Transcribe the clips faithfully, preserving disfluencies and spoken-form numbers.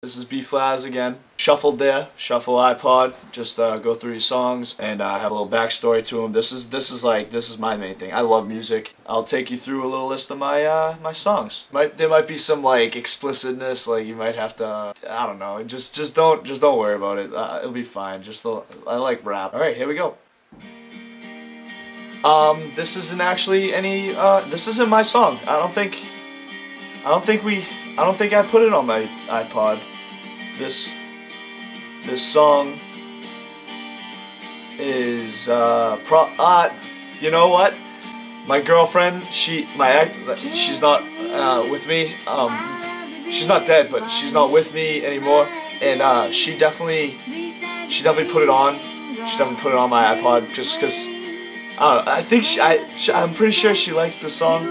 This is B-Flaz again. Shuffled there, shuffle iPod. Just uh, go through your songs and uh, have a little backstory to them. This is this is like this is my main thing. I love music. I'll take you through a little list of my uh, my songs. Might there might be some like explicitness, like you might have to. Uh, I don't know. Just just don't just don't worry about it. Uh, it'll be fine. Just uh, I like rap. All right, here we go. Um, this isn't actually any. Uh, this isn't my song. I don't think. I don't think we. I don't think I put it on my iPod. This this song is uh pro uh you know what? My girlfriend, she my she's not uh with me. Um she's not dead, but she's not with me anymore. And uh she definitely she definitely put it on. She definitely put it on my iPod just cuz I don't know. I think she, I she, I'm pretty sure she likes the song.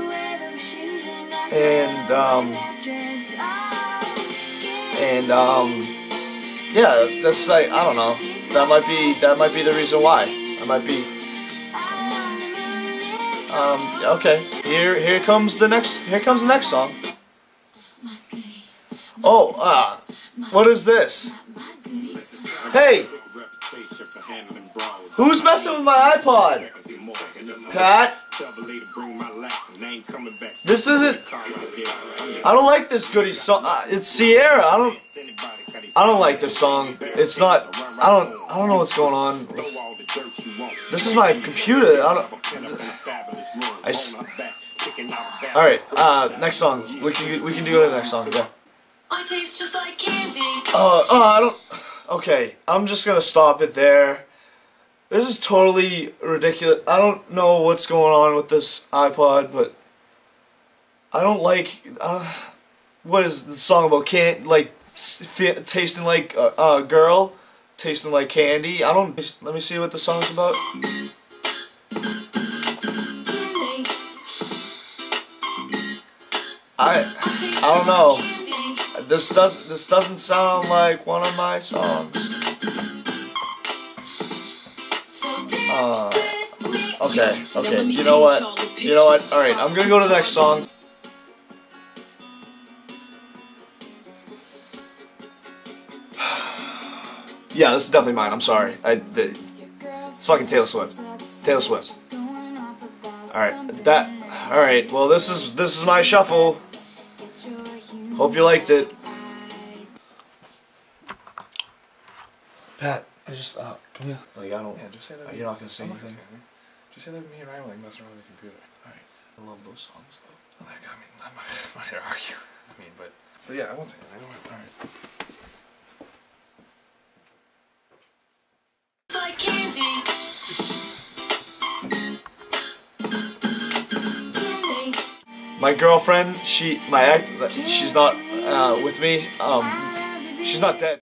And um And um, yeah, that's like, I don't know, that might be, that might be the reason why. I might be, um, okay, here, here comes the next, here comes the next song. Oh, ah, uh, what is this? Hey, who's messing with my iPod? Pat? This isn't, I don't like this Goody song. Uh, it's Sierra. I don't. I don't like this song. It's not. I don't. I don't know what's going on. This is my computer. I don't. I s All right. Uh, next song. We can. We can do the next song. Yeah. Uh, oh, I don't. Okay. I'm just gonna stop it there. This is totally ridiculous. I don't know what's going on with this iPod, but. I don't like, uh, what is the song about, can't, like, tasting like a, a girl, tasting like candy, I don't, let me see what the song's about. I, I don't know, this, does, this doesn't sound like one of my songs. Uh, okay, okay, you know what, you know what, alright, I'm gonna go to the next song. Yeah, this is definitely mine. I'm sorry. I, the, it's fucking Taylor Swift. Taylor Swift. All right, that. All right. Well, this is this is my shuffle. Hope you liked it. Pat, I just uh, come here. Like I don't. Yeah, just say that. You're not gonna say anything. Just say that me and I were like messing around with the computer. All right. I love those songs though. Like I mean, I'm not gonna argue. I mean, but but yeah, I won't say anything. All right. My girlfriend, she, my, she's not uh, with me. Um, she's not dead.